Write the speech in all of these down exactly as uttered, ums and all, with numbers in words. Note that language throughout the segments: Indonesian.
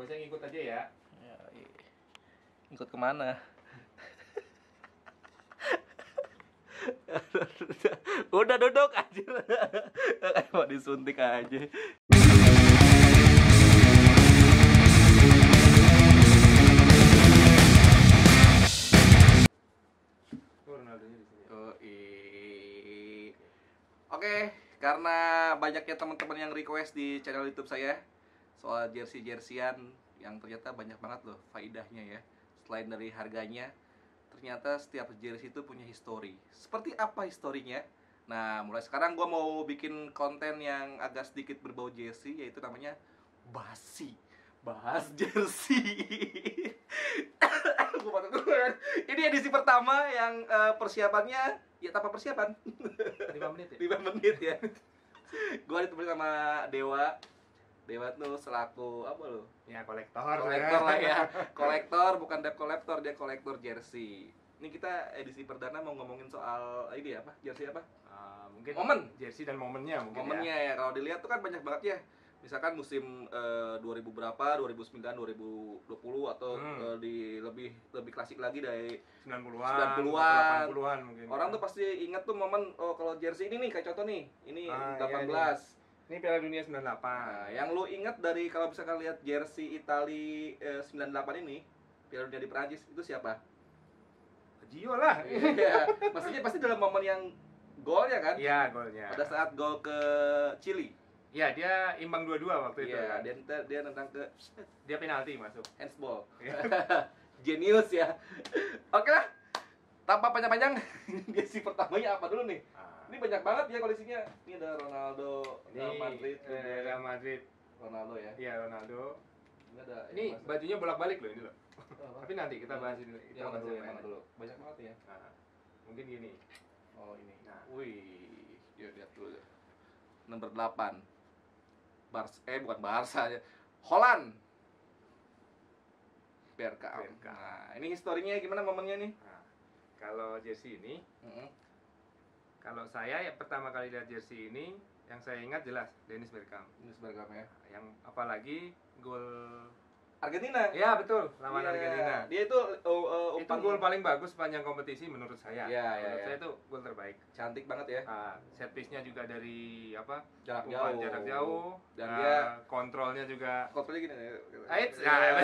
Gak usah ngikut aja ya. Ya ngikut kemana? Udah duduk aja. Mau disuntik aja. Oh, i- Oke, karena banyaknya teman-teman yang request di channel YouTube saya soal jersey-jersian yang ternyata banyak banget loh faedahnya ya. Selain dari harganya, ternyata setiap jersey itu punya histori. Seperti apa historinya? Nah, mulai sekarang gue mau bikin konten yang agak sedikit berbau jersey, yaitu namanya BASI, Bahas Jersey. Ini edisi pertama yang uh, persiapannya ya tanpa persiapan. lima menit ya? lima menit ya. Gua ditemani sama Dewa. Dewa tuh selaku apa lu? Ya kolektor. Kolektor ya. lah ya. Kolektor bukan debt collector, dia kolektor jersey. Ini kita edisi perdana mau ngomongin soal ini apa? Jersey apa? Uh, mungkin momen jersey dan momennya mungkin. Momennya ya, ya. Kalau dilihat tuh kan banyak banget ya. Misalkan musim uh, dua ribu berapa, dua ribu sembilan, dua ribu dua puluh atau hmm. uh, di lebih lebih klasik lagi dari sembilan puluhan, sembilan puluhan. delapan puluhan mungkin. Orang ya. Tuh pasti inget tuh momen oh, kalau jersey ini nih kayak contoh nih, ini ah, delapan belas. Iya, iya. Ini Piala Dunia sembilan puluh delapan. Nah, yang lu inget dari kalau misalkan lihat jersey Itali eh, sembilan puluh delapan ini, Piala Dunia di Perancis itu siapa? Gio lah. Iya. Maksudnya pasti dalam momen yang golnya kan? Iya, golnya. Pada saat gol ke Chili. Ya, dia imbang dua dua waktu ya, itu kan. Iya, dia dia tentang ke dia penalti masuk. Handsball. Genius ya. Oke lah. Tanpa panjang-panjang, jersey pertamanya apa dulu nih? Ah. Ini banyak banget ya koleksinya. Ini ada Ronaldo, ini, Real Madrid, eh, Real Madrid, Ronaldo ya. Iya, Ronaldo. Ini ada ini ya, bajunya bolak-balik loh ini loh. Oh, tapi nanti kita bahas dulu. Kita ya, bahas dulu, ya, dulu. Banyak banget ya. Nah, mungkin gini. Oh, ini. Nah. Wih, dia lihat dulu. Nomor delapan. Barca, eh bukan Barca, Holland, Bergkamp. Nah, ini historinya gimana momennya nih? Nah, kalau jersey ini, mm-hmm. kalau saya ya pertama kali lihat jersey ini, yang saya ingat jelas Dennis Bergkamp. Dennis Bergkamp ya. Yang apalagi gol Argentina. Ya betul, lawan yeah. Argentina. Dia itu uh, uh, itu gol paling bagus sepanjang kompetisi menurut saya. Yeah, yeah, menurut yeah. saya itu gol terbaik. Cantik banget ya. Uh, set piece-nya juga dari apa? Jarak umpan jauh. Jarak jauh. Dan uh, dia kontrolnya juga. Kontrolnya gini. Ait. Nah,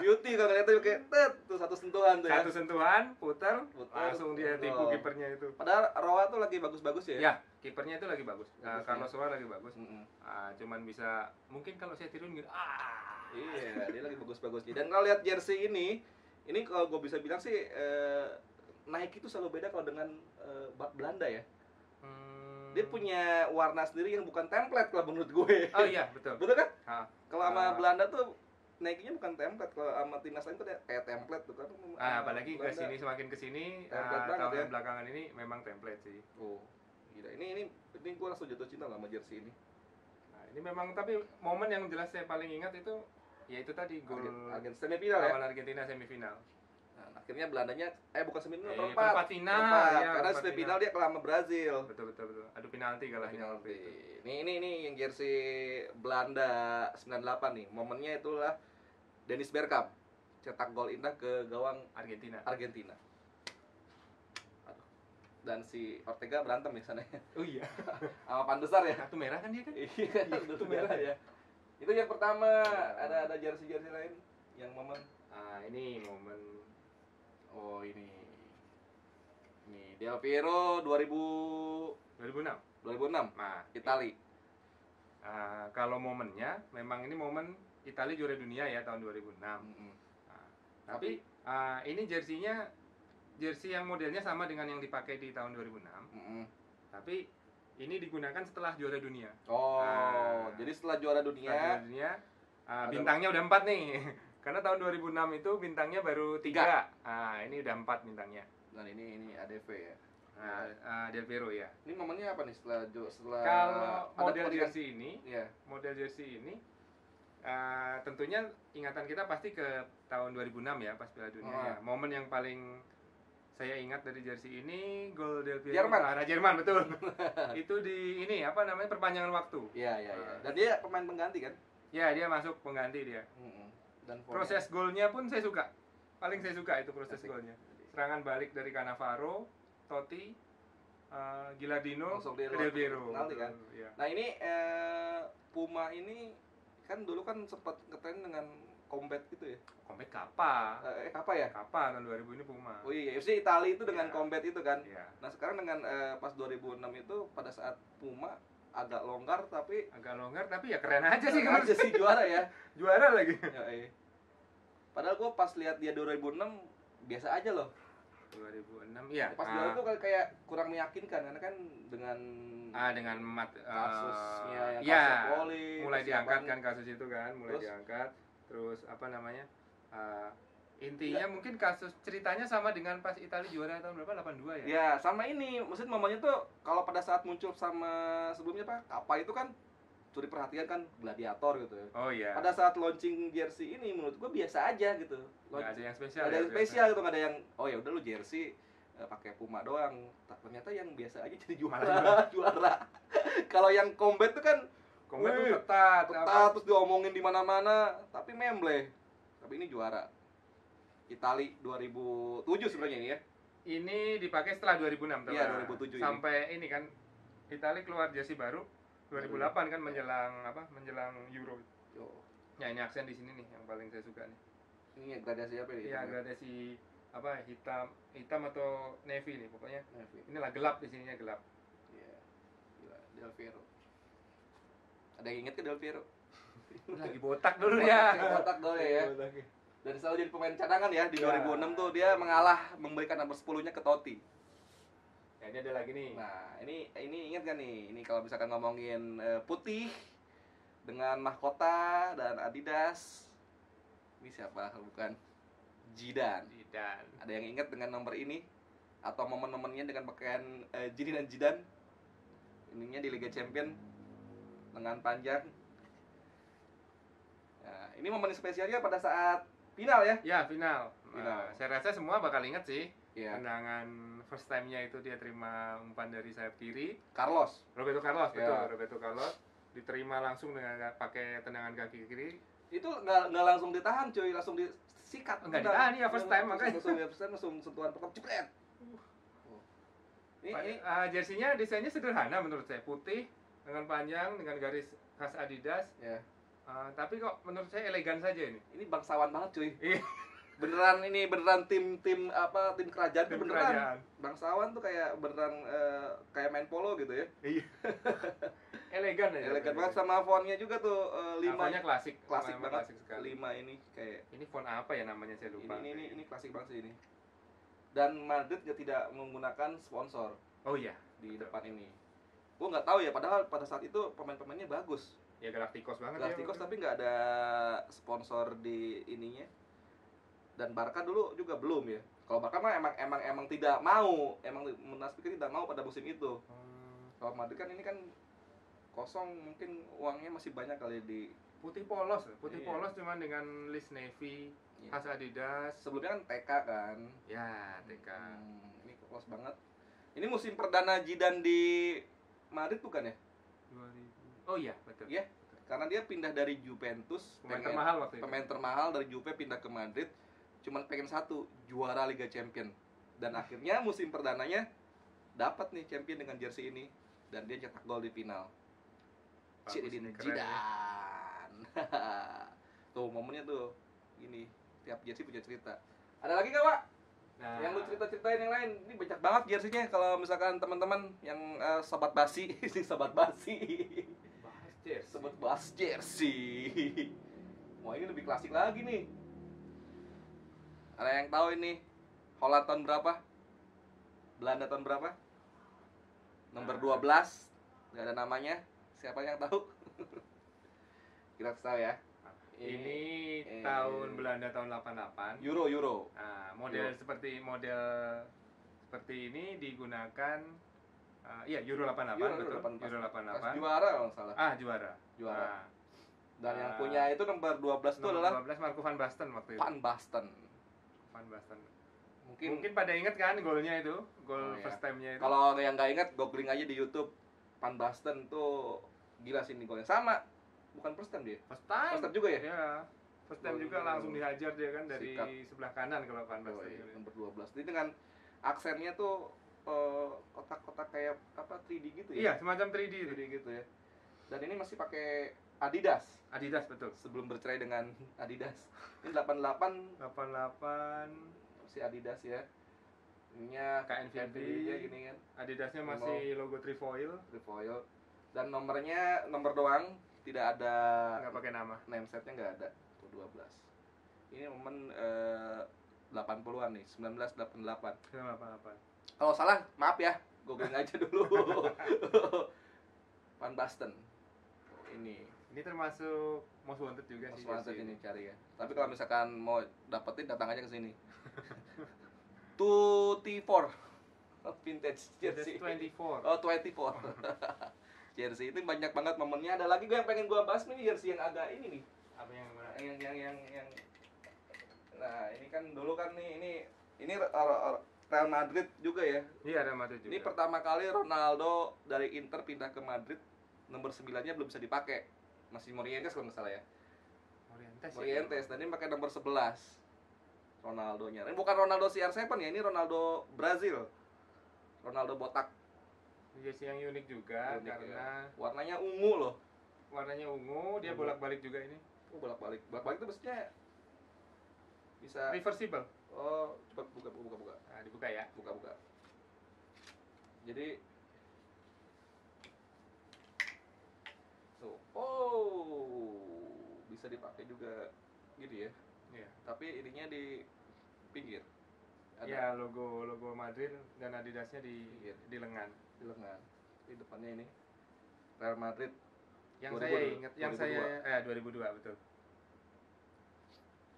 beauty kalau lihat tuh kayak tet, tuh satu sentuhan tuh ya. Satu sentuhan, putar, langsung dia tipu kipernya itu. Padahal Roa tuh lagi bagus-bagus ya. Ya, kipernya itu lagi bagus. Nah, Carlos Roa lagi bagus. Mm-hmm. uh, cuman bisa mungkin kalau saya tiruin gitu. Ah. Iya, dia lagi bagus-bagusnya. Dan kalau lihat jersey ini, ini kalau gue bisa bilang sih eh, Nike itu selalu beda kalau dengan eh, Belanda ya. Hmm. Dia punya warna sendiri yang bukan template kalau menurut gue. Oh iya, betul. Betul kan? Kalau sama uh. Belanda tuh Nike-nya bukan template, kalau sama timnas lain tuh kayak template tuh kan. Ah, apalagi ke sini semakin ke sini uh, tahun ya. Belakangan ini memang template sih. Oh, gila. Ini ini ini gue langsung jatuh cinta sama jersey ini. Nah, ini memang tapi momen yang jelas saya paling ingat itu ya itu tadi gol Argentina semifinal ya. Lawan Argentina semifinal. Nah, akhirnya Belandanya eh bukan semifinal, eh, perempat final. Perempat, ya, karena semifinal dia kalah sama Brazil. Betul betul betul. Aduh penalti kalahnya. Penalti. Ini ini ini yang jersey Belanda sembilan puluh delapan nih. Momennya itulah Dennis Bergkamp cetak gol indah ke gawang Argentina. Argentina. Aduh. Dan si Ortega berantem ya sana. Oh iya. Sama Pandesar ya. Kartu merah kan dia kan? Iya, kartu merah ya. Itu yang pertama, ada ada jersey-jersey lain yang momen. Ah, ini momen. Oh, ini. Ini Del Piero dua ribu enam Nah, Itali. Uh, kalau momennya memang ini momen Itali juara dunia ya tahun dua ribu enam Mm-hmm. Nah, tapi, tapi uh, ini jersinya jersey yang modelnya sama dengan yang dipakai di tahun dua ribu enam Mm-hmm. Tapi ini digunakan setelah juara dunia. Oh, nah, jadi setelah juara dunia, setelah juara dunia uh, bintangnya udah empat nih. Karena tahun dua ribu enam itu bintangnya baru tiga. Nah, ini udah empat bintangnya. Dan ini ini A D V ya. Nah, uh, Del Piero ya. Ini momennya apa nih setelah setelah kalau model jersey ini, yeah. model jersey ini uh, tentunya ingatan kita pasti ke tahun dua ribu enam ya, pas Piala Dunia oh. ya. Momen yang paling saya ingat dari jersey ini gol Del Piero Jerman. Nah, Jerman betul. Itu di ini apa namanya perpanjangan waktu. Iya iya iya. Dan dia pemain pengganti kan? Ya, dia masuk pengganti dia. Mm-hmm. Dan proses golnya pun saya suka. Paling saya suka itu proses Asik. golnya. Serangan balik dari Cannavaro, Totti, uh, Gilardino, ke Del Piero. Kan? Ya. Nah ini eh, Puma ini kan dulu kan sempat ngetren dengan combat gitu ya. Combat Kappa. Eh Kappa ya? Kappa tahun dua ribu ini Puma. Oh iya, F C Italia itu dengan yeah. combat itu kan. Yeah. Nah sekarang dengan eh, pas dua ribu enam itu pada saat Puma agak longgar tapi agak longgar tapi ya keren aja sih kalau aja sih juara ya. Juara lagi. Ya, iya. Padahal gua pas lihat dia dua ribu enam biasa aja loh. dua ribu enam ya. Pas dua ribu enam itu kayak kurang meyakinkan karena kan dengan ah dengan mat, uh, kasusnya ya, ya kasus poli, mulai diangkat kan kasus itu kan, mulai terus, diangkat terus apa namanya? Uh, intinya ya. Mungkin kasus ceritanya sama dengan pas Italia juara tahun berapa? delapan dua ya. Ya, sama ini. Maksud momennya tuh kalau pada saat muncul sama sebelumnya Pak, apa itu kan curi perhatian kan gladiator gitu ya. Oh iya. Pada saat launching jersey ini menurut gua biasa aja gitu. Enggak ada yang spesial. Ada ya, yang spesial gitu, enggak ada yang oh ya udah lu jersey eh, pakai Puma doang. Ternyata yang biasa aja jadi juara. Juara. Kalau yang combat tuh kan combat wih, tuh ketat, ketat terus diomongin di mana-mana, tapi membleh. Tapi ini juara. Itali dua ribu tujuh sebenarnya ini ya. Ini dipakai setelah dua ribu enam tahun. Iya, dua ribu tujuh sampai ini, ini kan Itali keluar jersey baru dua ribu delapan kan menjelang apa? Menjelang Euro. Yo. Ya, ini aksen di sini nih yang paling saya suka nih. Ini gradasi apa nih? Iya, gradasi apa? Hitam, hitam atau navy nih pokoknya. Navy. Inilah gelap di sininya gelap. Iya. Gila, Del Piero. Ada yang inget ke Del Piero? Lagi botak dulu ya. Botak dulu ya. Dan selalu jadi pemain cadangan ya di ya. dua ribu enam tuh dia mengalah memberikan nomor sepuluh-nya ke Totti. Ya, ini ada lagi nih. Nah, ini ini ingat kan nih, ini kalau misalkan ngomongin uh, putih dengan mahkota dan Adidas. Ini siapa kalau bukan Zidane. Zidane. Ada yang ingat dengan nomor ini atau momen-momennya dengan pakaian uh, Zidane dan Zidane? Ininya di Liga Champion lengan panjang. Nah, ini momen spesialnya pada saat final ya? Ya, final. final. Uh, saya rasa semua bakal inget sih. Tendangan yeah. first time-nya itu dia terima umpan dari sayap kiri. Carlos. Roberto Carlos, betul. Yeah. Roberto Carlos diterima langsung dengan pakai tendangan kaki kiri. Itu nggak nggak langsung ditahan, cuy, langsung disikat. Enggak ditahan ya first time makanya. Langsung first time langsung sentuhan pertama jebret. Ini, ini. Uh, jersinya desainnya sederhana menurut saya, putih lengan panjang dengan garis khas Adidas. Yeah. Uh, tapi kok menurut saya elegan saja ini. Ini bangsawan banget, cuy. Beneran ini beneran tim-tim apa tim kerajaan tim tuh beneran. Kerajaan. Bangsawan tuh kayak beneran uh, kayak main polo gitu ya. Iya. Elegan aja. Elegan banget sama fontnya juga tuh uh, lima. Fontnya klasik. Klasik banget. Klasik sekali. lima ini kayak ini font apa ya namanya saya lupa. Ini ini ini, ini klasik banget sih ini. Dan Madrid juga tidak menggunakan sponsor. Oh iya, di betul. Depan ini. Gua nggak tahu ya padahal pada saat itu pemain-pemainnya bagus. Ya Galacticos banget Galacticos ya, tapi nggak ada sponsor di ininya. Dan Barca dulu juga belum ya. Kalau Barca mah emang emang emang tidak mau, emang menaspikir tidak mau pada musim itu. Hmm. Kalau Madrid kan ini kan kosong, mungkin uangnya masih banyak kali di putih polos, putih iya. polos cuman dengan list navy, iya. khas Adidas. Sebelumnya kan T K kan. Ya, T K. Hmm, ini polos banget. Ini musim perdana Zidane di Madrid bukan ya? dua ribu. Oh iya, betul. Iya. Karena dia pindah dari Juventus, pemain pengen, termahal waktu itu. Pemain termahal dari Juve pindah ke Madrid. Cuman pengen satu, juara Liga Champion. Dan akhirnya musim perdananya dapat nih champion dengan jersey ini. Dan dia cetak gol di final. Zidane. Tuh momennya tuh ini, tiap jersey punya cerita. Ada lagi gak, Pak? Nah. Yang lu cerita-ceritain yang lain. Ini banyak banget jersinya kalau misalkan teman-teman yang uh, sobat basi, si sobat basi. Bahas jersey. Sobat bahas jersey. Wah, ini lebih klasik lagi nih. Ada yang tahu ini Holland tahun berapa? Belanda tahun berapa? Nomor dua belas. Enggak ada namanya. Siapa yang tahu? Kira tahu ya. Ini eh, tahun eh, Belanda tahun delapan delapan. Euro Euro. Nah, model Euro. seperti model seperti ini digunakan uh, iya Euro delapan delapan Euro, betul. Euro delapan delapan. delapan delapan. Juara kalau nggak salah. Ah, juara. Juara. Nah, dan nah, yang punya itu nomor dua belas itu adalah nomor dua belas Marco van Basten waktu itu. Van Basten. Van Basten. Mungkin mungkin pada ingat kan golnya itu, gol oh, iya. first time-nya itu. Kalau yang nggak ingat googling aja di YouTube Van Basten tuh gila sih ini golnya sama. bukan first time dia? First time, first time juga ya? Iya. First time oh, juga langsung dihajar dia kan dari sikat sebelah kanan kalau Van Basten. Oh, iya. nomor dua belas. Jadi dengan aksennya tuh kotak-kotak uh, kayak apa tiga D gitu ya? Iya, semacam tiga D gitu ya. Dan ini masih pakai Adidas. Adidas betul. Sebelum bercerai dengan Adidas. Ini delapan puluh delapan. delapan puluh delapan si Adidas ya. Ininya K N V B ya gini kan. Adidasnya masih logo Trefoil. Trefoil. Dan nomornya nomor doang, tidak ada. Enggak pakai nama. Name setnya enggak ada. dua belas. Ini momen eh, delapan puluhan nih, seribu sembilan ratus delapan puluh delapan. seribu sembilan ratus delapan puluh delapan. Kalau salah, maaf ya. Googling aja dulu. Van Basten. Oh, ini. Ini termasuk most wanted juga most sih. Most wanted ini cari ya. Tapi kalau misalkan mau dapetin datang aja ke sini. dua puluh empat vintage jersey. dua puluh empat. Oh, dua puluh empat. Jersey itu banyak banget momennya. Ada lagi gue yang pengen gue bahas nih jersey yang agak ini nih. Apa yang mana? Yang yang yang yang nah, ini kan dulu kan nih ini ini Real Madrid juga ya. Iya, Real Madrid juga. Ini pertama kali Ronaldo dari Inter pindah ke Madrid, nomor sembilan-nya belum bisa dipakai. Masih Morientes kalau nggak salah ya. Morientes. Morientes ya, dan ini pakai nomor sebelas. Ronaldonya. Ini bukan Ronaldo C R tujuh ya, ini Ronaldo Brazil. Ronaldo botak. Jersey yang unik juga unik karena ya. Warnanya ungu loh. Warnanya ungu, dia bolak-balik juga ini. Oh, bolak-balik. Bolak-balik itu maksudnya bisa reversible. Oh, coba buka buka buka buka. Nah, dibuka ya. Buka buka. Jadi tuh. Oh, bisa dipakai juga gitu ya. Iya. Tapi ininya di pinggir. Iya, logo logo Madrid dan Adidasnya di pinggir. di lengan, di lengan. Di depannya ini Real Madrid. Yang dua ribu dua. Saya ingat, yang saya eh dua ribu dua betul.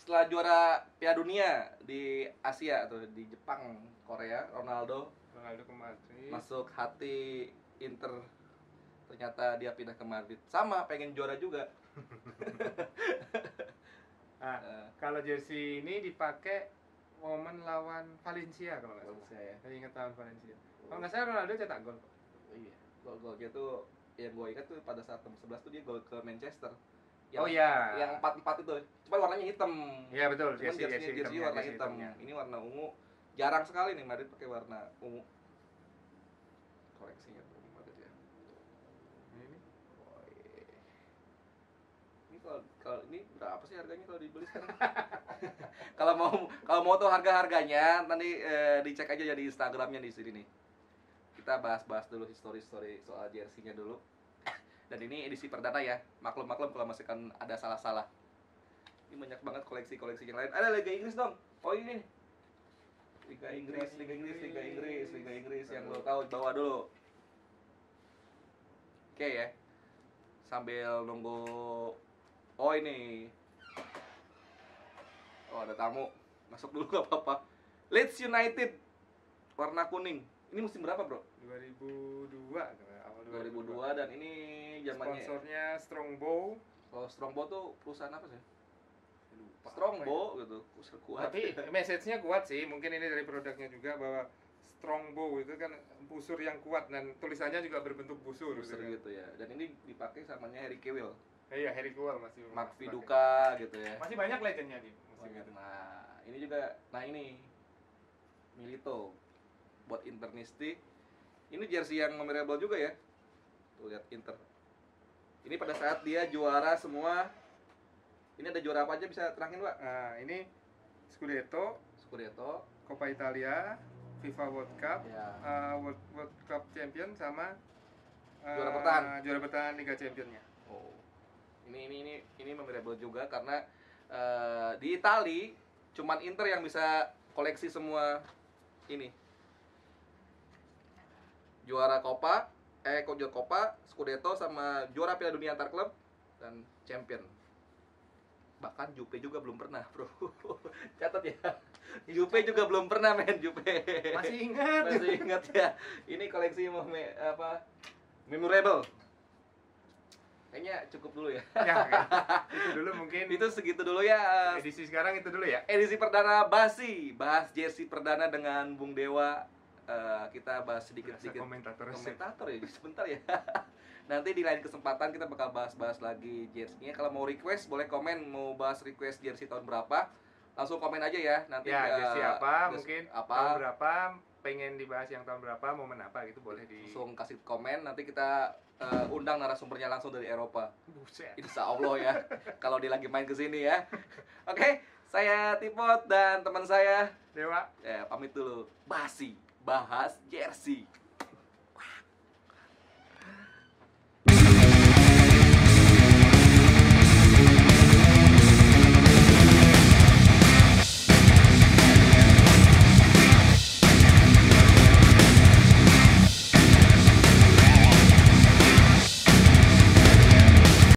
Setelah juara Piala Dunia di Asia atau di Jepang, Korea, Ronaldo Ronaldo ke Madrid. Masuk hati Inter. Ternyata dia pindah ke Madrid. Sama pengen juara juga. Nah, uh, kalau jersey ini dipakai momen lawan Valencia kalau nggak salah. Ya. Saya ingat lawan Valencia. Oh. Kalau nggak salah Ronaldo cetak gol. Iya, gol-golnya tuh yang gue ingat tuh pada saat nomor sebelas tuh dia gol ke Manchester. Yang, oh iya. Yang empat empat itu, cuma warnanya hitam. Iya betul. Cuma jersey jersey warna hitam. Hitamnya. Ini warna ungu. Jarang sekali nih Madrid pakai warna ungu. Koleksinya tuh Madrid ya. Ini. Oh, iya. Ini kalau kalau ini berapa sih harganya kalau dibeli sekarang? Kalau mau kalau mau tahu harga harganya nanti eh, dicek aja ya di Instagramnya di sini nih. Kita bahas-bahas dulu histori-histori soal jersey-nya dulu. Dan ini edisi perdana ya. Maklum-maklum kalau masih kan ada salah-salah. Ini banyak banget koleksi-koleksi yang lain. Ada Liga Inggris dong. Oh ini nih. Liga Inggris, Liga Inggris, Liga Inggris, Liga Inggris yang lo tahu bawa dulu. Oke ya. Sambil nunggu. Oh ini. Oh ada tamu. Masuk dulu gak apa-apa. Leeds United. Warna kuning. Ini musim berapa, Bro? dua ribu dua awal dua ribu dua dan ini zamannya sponsornya Strongbow. Oh, Strongbow tuh perusahaan apa sih? Lupa. Strongbow ya? Gitu, kuat. Tapi message-nya kuat sih. Mungkin ini dari produknya juga bahwa Strongbow itu kan busur yang kuat dan tulisannya juga berbentuk busur, busur gitu, kan? Gitu ya. Dan ini dipakai samanya Harry Kewell. Iya, Harry Kewell masih Mark Viduka gitu ya. Masih banyak legendnya nih musim itu. Nah, ini juga nah ini Milito. Buat internisti. Ini jersey yang memorable juga ya. Tuh lihat Inter. Ini pada saat dia juara semua. Ini ada juara apa aja bisa terangin, Pak? Nah, ini Scudetto, Scudetto, Coppa Italia, FIFA World Cup, ya. uh, World, World Cup Champion sama uh, juara bertahan, juara bertahan Liga Champion-nya. Oh. Ini ini ini ini memorable juga karena uh, di Itali cuman Inter yang bisa koleksi semua ini. Juara Copa, eh kok juara Copa, Scudetto sama juara Piala Dunia antar klub dan champion. Bahkan Jupe juga belum pernah, Bro. Catat ya. Jupe juga belum pernah men Jupe. Masih ingat. Masih ingat ya. Ini koleksi mau me, apa? Memorable. Kayaknya cukup dulu ya. Ya kan? Itu dulu mungkin. Itu segitu dulu ya. Edisi sekarang itu dulu ya. Edisi perdana Basi, bahas jersey perdana dengan Bung Dewa. Uh, kita bahas sedikit-sedikit komentator, komentator ya sebentar ya. Nanti di lain kesempatan kita bakal bahas-bahas lagi jersey-nya. Kalau mau request boleh komen mau bahas request jersey tahun berapa. Langsung komen aja ya nanti ya, ke, jersey apa mungkin apa, tahun berapa, pengen dibahas yang tahun berapa, momen apa gitu boleh di langsung kasih komen, nanti kita uh, undang narasumbernya langsung dari Eropa. Buset. Insya Allah ya. Kalau dia lagi main kesini ya. Oke, okay, saya Tipot dan teman saya Dewa. Ya, pamit dulu. Basi, Bahas Jersey.